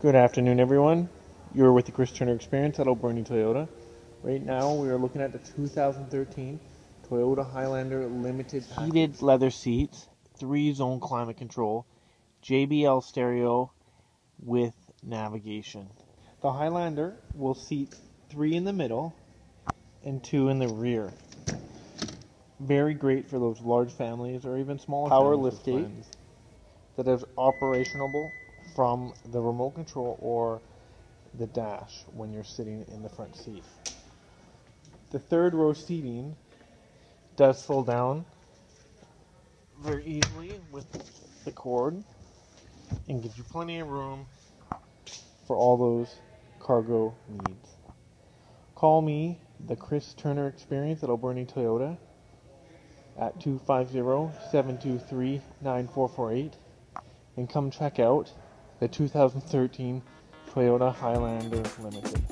Good afternoon, everyone. You're with the Chris Turner Experience at Alberni Toyota. Right now, we are looking at the 2013 Toyota Highlander Limited package. Heated leather seats, 3-zone climate control, JBL stereo with navigation. The Highlander will seat 3 in the middle and 2 in the rear. Very great for those large families or even smaller power liftgate that is operationable from the remote control or the dash when you're sitting in the front seat. The third row seating does fold down very easily with the cord and gives you plenty of room for all those cargo needs. Call me, the Chris Turner Experience at Alberni Toyota, at 250-723-9448, and come check out the 2013 Toyota Highlander Limited.